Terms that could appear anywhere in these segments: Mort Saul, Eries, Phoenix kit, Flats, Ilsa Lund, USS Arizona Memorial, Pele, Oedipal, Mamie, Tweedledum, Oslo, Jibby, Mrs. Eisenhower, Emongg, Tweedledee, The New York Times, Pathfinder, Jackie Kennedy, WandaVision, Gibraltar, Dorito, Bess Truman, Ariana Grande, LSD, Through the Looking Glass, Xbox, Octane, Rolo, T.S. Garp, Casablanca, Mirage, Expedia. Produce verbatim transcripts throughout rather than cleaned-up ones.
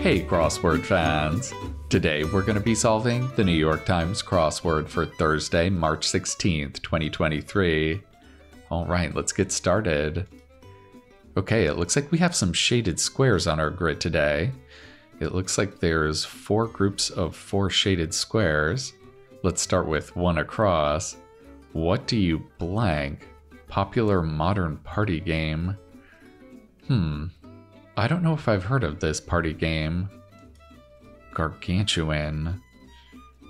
Hey crossword fans! Today we're going to be solving the New York Times crossword for Thursday, March sixteenth, twenty twenty-three. Alright, let's get started. Okay, it looks like we have some shaded squares on our grid today. It looks like there's four groups of four shaded squares. Let's start with one across. What do you blank? Popular modern party game. Hmm. I don't know if I've heard of this party game. Gargantuan.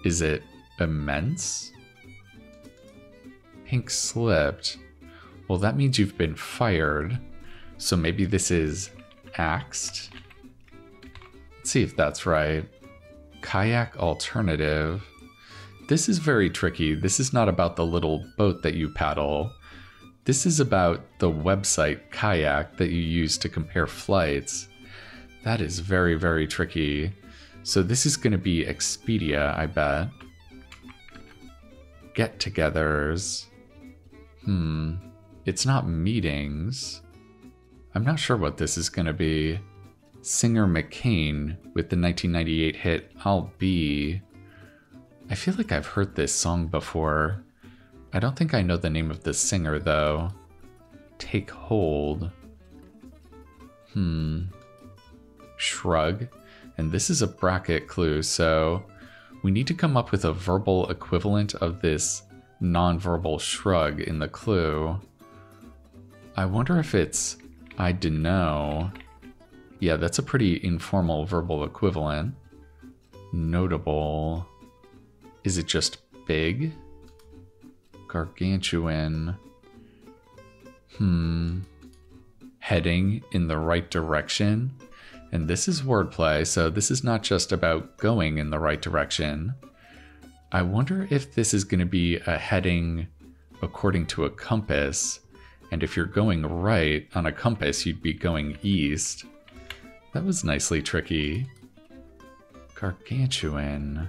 Is it immense? Pink slipped. Well, that means you've been fired. So maybe this is axed. Let's see if that's right. Kayak alternative. This is very tricky. This is not about the little boat that you paddle. This is about the website Kayak that you use to compare flights. That is very, very tricky. So this is going to be Expedia, I bet. Get-togethers. Hmm. It's not meetings. I'm not sure what this is going to be. Singer McCain with the nineteen ninety-eight hit I'll Be. I feel like I've heard this song before. I don't think I know the name of the singer, though. Take hold. Hmm. Shrug. And this is a bracket clue, so we need to come up with a verbal equivalent of this nonverbal shrug in the clue. I wonder if it's I dunno. Yeah, that's a pretty informal verbal equivalent. Notable. Is it just big? Gargantuan. Hmm. Heading in the right direction. And this is wordplay, so this is not just about going in the right direction. I wonder if this is going to be a heading according to a compass. And if you're going right on a compass, you'd be going east. That was nicely tricky. Gargantuan.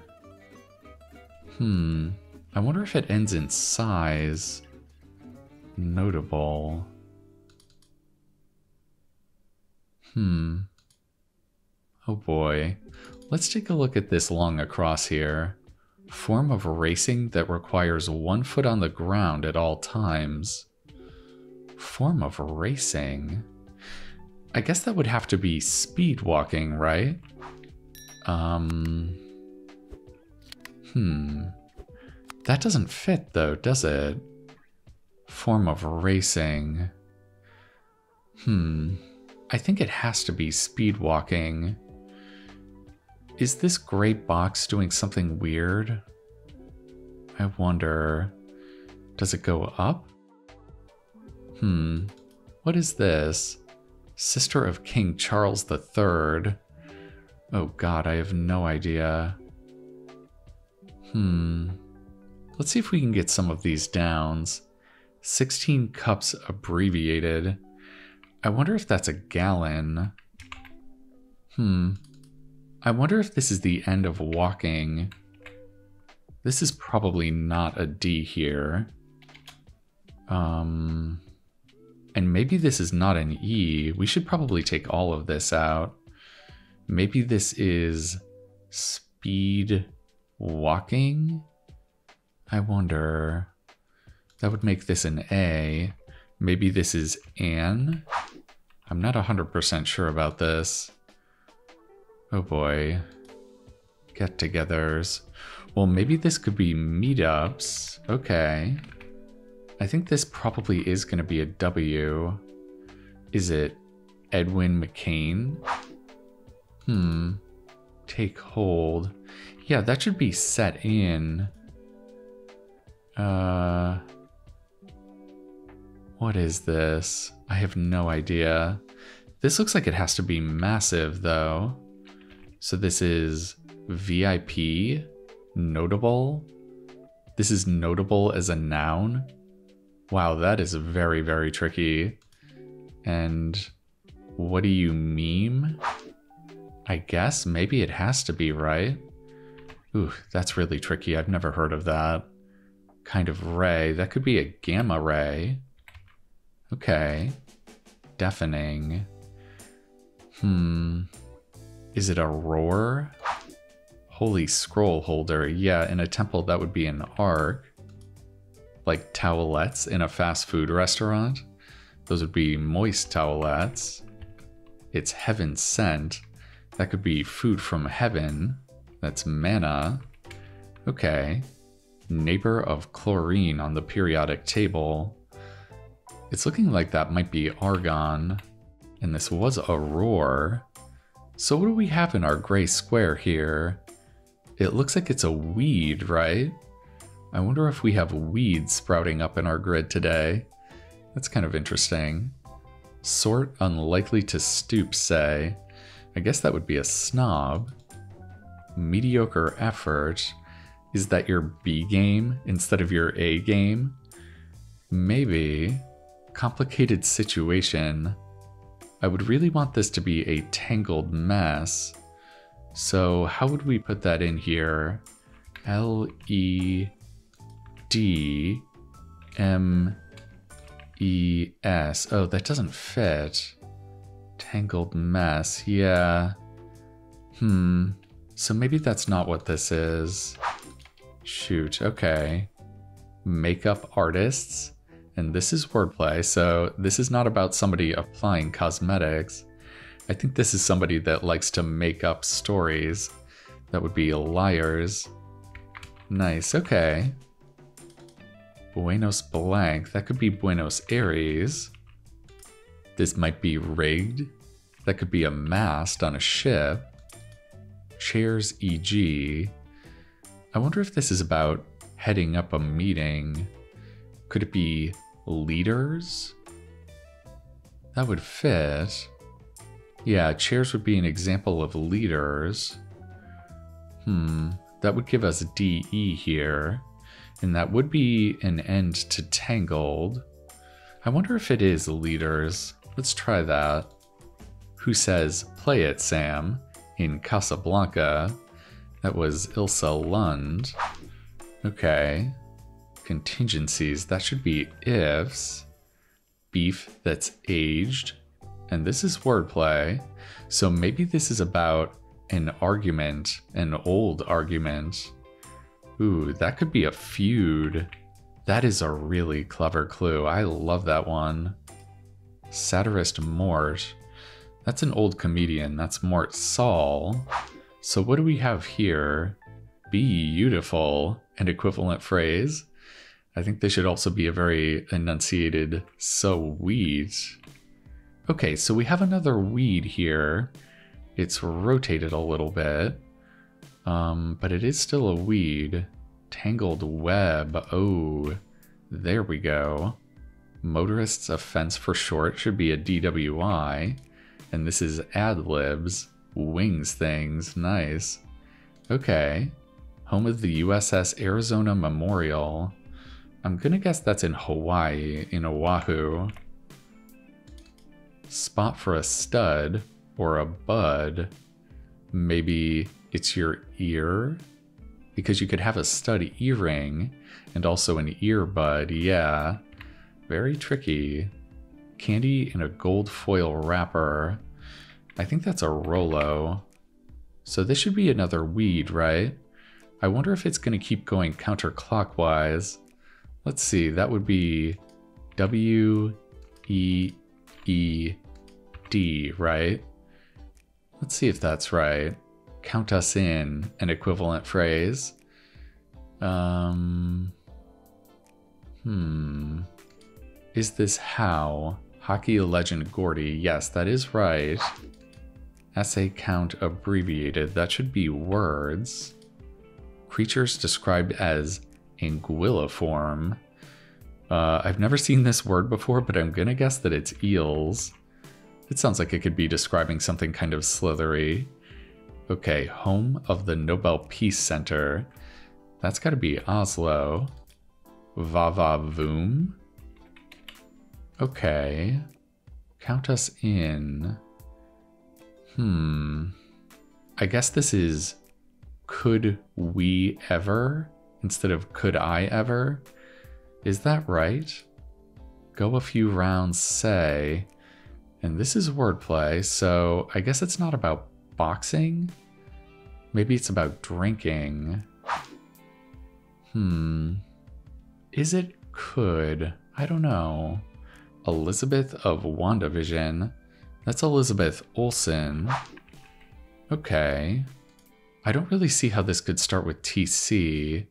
Hmm. I wonder if it ends in size. Notable. Hmm. Oh boy. Let's take a look at this long across here. Form of racing that requires one foot on the ground at all times. Form of racing? I guess that would have to be speed walking, right? Um. Hmm. That doesn't fit, though, does it? Form of racing. Hmm. I think it has to be speed walking. Is this gray box doing something weird? I wonder. Does it go up? Hmm. What is this? Sister of King Charles the Third. Oh god, I have no idea. Hmm. Let's see if we can get some of these downs. sixteen cups abbreviated. I wonder if that's a gallon. Hmm. I wonder if this is the end of walking. This is probably not a D here. Um, and maybe this is not an E. We should probably take all of this out. Maybe this is speed walking? I wonder. That would make this an A. Maybe this is an? I'm not one hundred percent sure about this. Oh boy. Get-togethers. Well, maybe this could be meetups. Okay. I think this probably is going to be a W. Is it Edwin McCain? Hmm. Take hold. Yeah, that should be set in. Uh, what is this? I have no idea. This looks like it has to be massive though. So this is V I P, notable. This is notable as a noun. Wow, that is very, very tricky. And what do you meme? I guess maybe it has to be, right? Ooh, that's really tricky. I've never heard of that. Kind of ray. That could be a gamma ray. Okay. Deafening. Hmm. Is it a roar? Holy scroll holder. Yeah, in a temple that would be an arc. Like towelettes in a fast food restaurant. Those would be moist towelettes. It's heaven sent. That could be food from heaven. That's manna. Okay. Neighbor of chlorine on the periodic table. It's looking like that might be argon. And this was a roar. So what do we have in our gray square here? It looks like it's a weed, right? I wonder if we have weeds sprouting up in our grid today. That's kind of interesting. Sort unlikely to stoop, say. I guess that would be a snob. Mediocre effort. Is that your B game instead of your A game? Maybe. Complicated situation. I would really want this to be a tangled mess. So how would we put that in here? L E D M E S. Oh, that doesn't fit. Tangled mess, yeah. Hmm, so maybe that's not what this is. Shoot, okay. Makeup artists. And this is wordplay, so this is not about somebody applying cosmetics. I think this is somebody that likes to make up stories. That would be liars. Nice, okay. Buenos blank, that could be Buenos Aires. This might be rigged. That could be a mast on a ship. Chairs E G. I wonder if this is about heading up a meeting. Could it be leaders? That would fit. Yeah, chairs would be an example of leaders. Hmm, that would give us D E here. And that would be an end to tangled. I wonder if it is leaders. Let's try that. Who says, play it, Sam, in Casablanca. That was Ilsa Lund. Okay. Contingencies, that should be ifs. Beef that's aged. And this is wordplay. So maybe this is about an argument, an old argument. Ooh, that could be a feud. That is a really clever clue. I love that one. Satirist Mort. That's an old comedian. That's Mort Saul. So what do we have here? Beautiful, an equivalent phrase. I think this should also be a very enunciated so weed. Okay, so we have another weed here. It's rotated a little bit. Um, but it is still a weed. Tangled web. Oh, there we go. Motorist's offense for short should be a D W I. And this is ad libs. Wings things. Nice. Okay. Home of the U S S Arizona Memorial. I'm gonna guess that's in Hawaii, in Oahu. Spot for a stud or a bud. Maybe it's your ear, because you could have a stud earring and also an earbud. Yeah, very tricky. Candy in a gold foil wrapper. I think that's a Rolo. So this should be another weed, right? I wonder if it's going to keep going counterclockwise. Let's see, that would be W E E D, right? Let's see if that's right. Count us in, an equivalent phrase. Um, hmm. Is this how? Hockey legend Gordie. Yes, that is right. Essay count abbreviated. That should be words. Creatures described as anguilliform. Uh, I've never seen this word before, but I'm gonna guess that it's eels. It sounds like it could be describing something kind of slithery. Okay, home of the Nobel Peace Center. That's gotta be Oslo. Va-va-voom. Okay. Count us in. Hmm. I guess this is could we ever instead of could I ever. Is that right? Go a few rounds, say. And this is wordplay, so I guess it's not about boxing? Maybe it's about drinking. Hmm. Is it could? I don't know. Elizabeth of WandaVision. That's Elizabeth Olson. Okay. I don't really see how this could start with T C.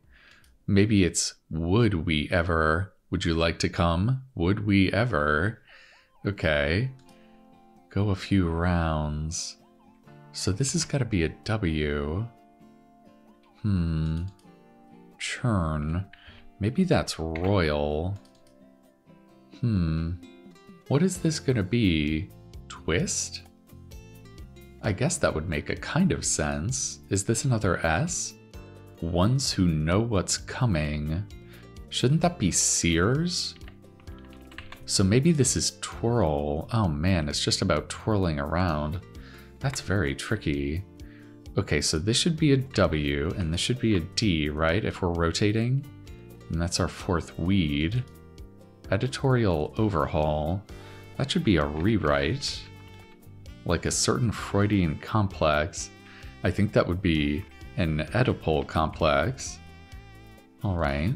Maybe it's would we ever? Would you like to come? Would we ever? Okay. Go a few rounds. So this has got to be a W. Hmm. Churn. Maybe that's royal. Hmm. What is this gonna be? Twist? I guess that would make a kind of sense. Is this another S? Ones who know what's coming. Shouldn't that be seers? So maybe this is twirl. Oh man, it's just about twirling around. That's very tricky. Okay, so this should be a W and this should be a D, right? If we're rotating. And that's our fourth weed. Editorial overhaul. That should be a rewrite. Like a certain Freudian complex. I think that would be an Oedipal complex. All right.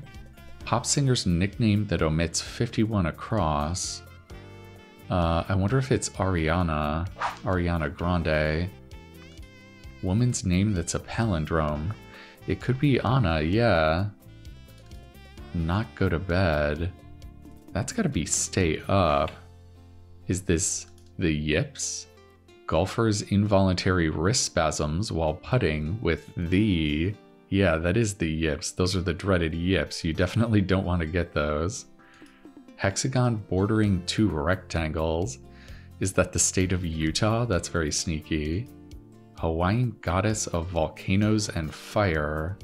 Pop singer's nickname that omits fifty-one across. Uh, I wonder if it's Ariana. Ariana Grande. Woman's name that's a palindrome. It could be Anna, yeah. Not go to bed. That's gotta be stay up. Is this the yips? Golfer's involuntary wrist spasms while putting with the... Yeah, that is the yips. Those are the dreaded yips. You definitely don't want to get those. Hexagon bordering two rectangles. Is that the state of Utah? That's very sneaky. Hawaiian goddess of volcanoes and fire.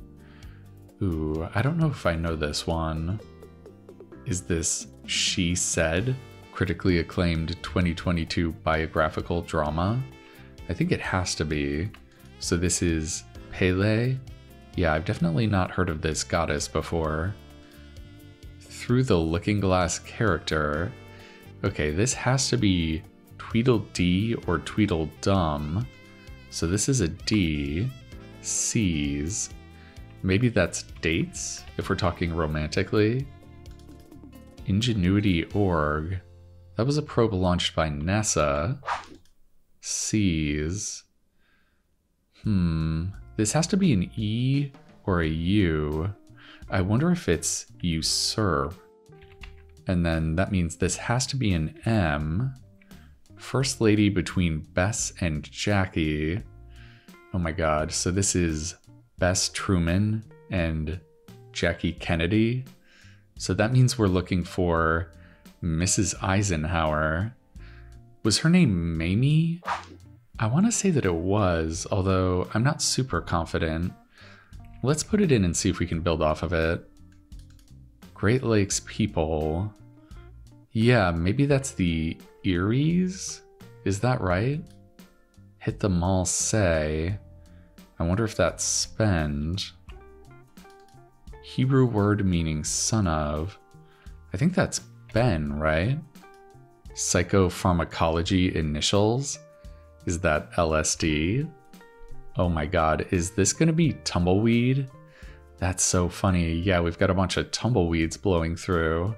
Ooh, I don't know if I know this one. Is this She Said? Critically acclaimed twenty twenty-two biographical drama? I think it has to be. So this is Pele? Yeah, I've definitely not heard of this goddess before. Through the Looking Glass character. Okay, this has to be Tweedledee or Tweedledum. So this is a D. C's. Maybe that's dates, if we're talking romantically. Ingenuity org. That was a probe launched by NASA. C's. Hmm. This has to be an E or a U. I wonder if it's usurp. And then that means this has to be an M. First lady between Bess and Jackie. Oh my god. So this is Bess Truman and Jackie Kennedy. So that means we're looking for Missus Eisenhower. Was her name Mamie? I want to say that it was, although I'm not super confident. Let's put it in and see if we can build off of it. Great Lakes people. Yeah, maybe that's the Eries? Is that right? Hit the mall say. I wonder if that's spend. Hebrew word meaning son of. I think that's Ben, right? Psychopharmacology initials. Is that L S D? Oh my god, is this gonna be tumbleweed? That's so funny. Yeah, we've got a bunch of tumbleweeds blowing through.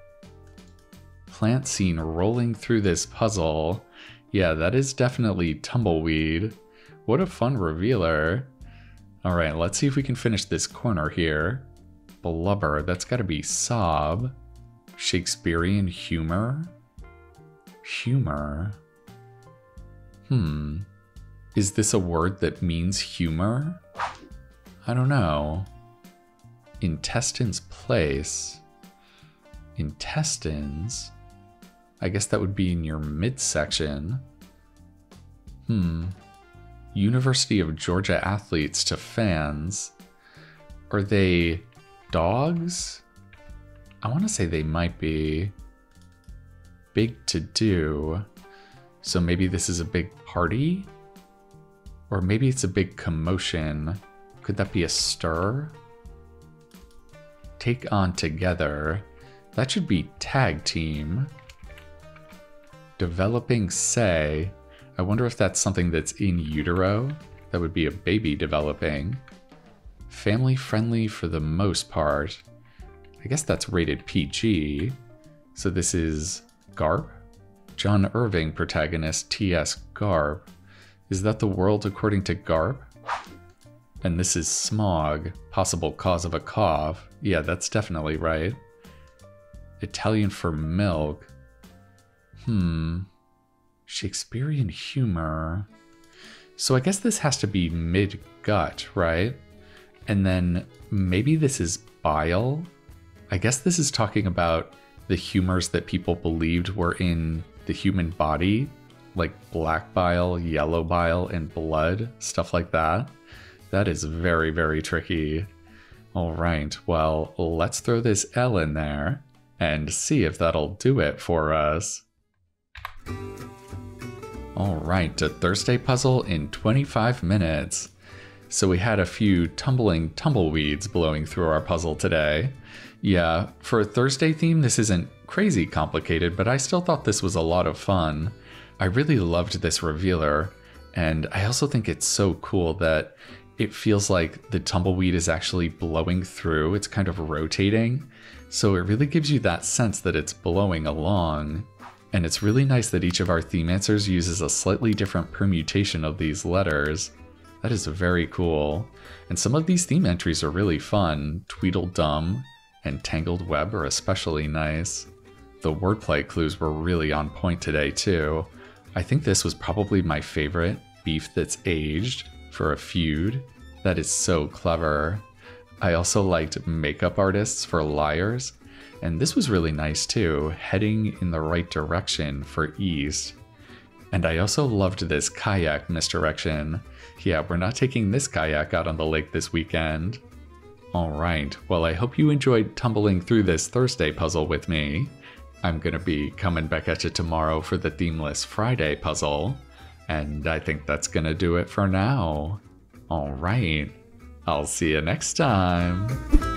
Plant scene rolling through this puzzle. Yeah, that is definitely tumbleweed. What a fun revealer. All right, let's see if we can finish this corner here. Blubber, that's gotta be sob. Shakespearean humor? Humor? Hmm. Is this a word that means humor? I don't know. Intestines place. Intestines? I guess that would be in your midsection. Hmm. University of Georgia athletes to fans. Are they dogs? I want to say they might be. Big to do. So maybe this is a big party? Or maybe it's a big commotion. Could that be a stir? Take on together. That should be tag team. Developing say. I wonder if that's something that's in utero. That would be a baby developing. Family friendly for the most part. I guess that's rated P G. So this is Garp? John Irving protagonist T S Garp. Is that the world according to Garp? And this is smog, possible cause of a cough. Yeah, that's definitely right. Italian for milk. Hmm. Shakespearean humor. So I guess this has to be mid-gut, right? And then maybe this is bile. I guess this is talking about the humors that people believed were in the human body, like black bile, yellow bile, and blood, stuff like that. That is very, very tricky. All right, well, let's throw this L in there and see if that'll do it for us. All right, a Thursday puzzle in twenty-five minutes. So we had a few tumbling tumbleweeds blowing through our puzzle today. Yeah, for a Thursday theme, this isn't crazy complicated, but I still thought this was a lot of fun. I really loved this revealer, and I also think it's so cool that it feels like the tumbleweed is actually blowing through. It's kind of rotating, so it really gives you that sense that it's blowing along. And it's really nice that each of our theme answers uses a slightly different permutation of these letters. That is very cool. And some of these theme entries are really fun. Tweedledum and Tangled Web are especially nice. The wordplay clues were really on point today too. I think this was probably my favorite, beef that's aged for a feud. That is so clever. I also liked makeup artists for liars. And this was really nice too, heading in the right direction for east. And I also loved this kayak misdirection. Yeah, we're not taking this kayak out on the lake this weekend. All right, well, I hope you enjoyed tumbling through this Thursday puzzle with me. I'm gonna be coming back at you tomorrow for the themeless Friday puzzle. And I think that's gonna do it for now. All right, I'll see you next time.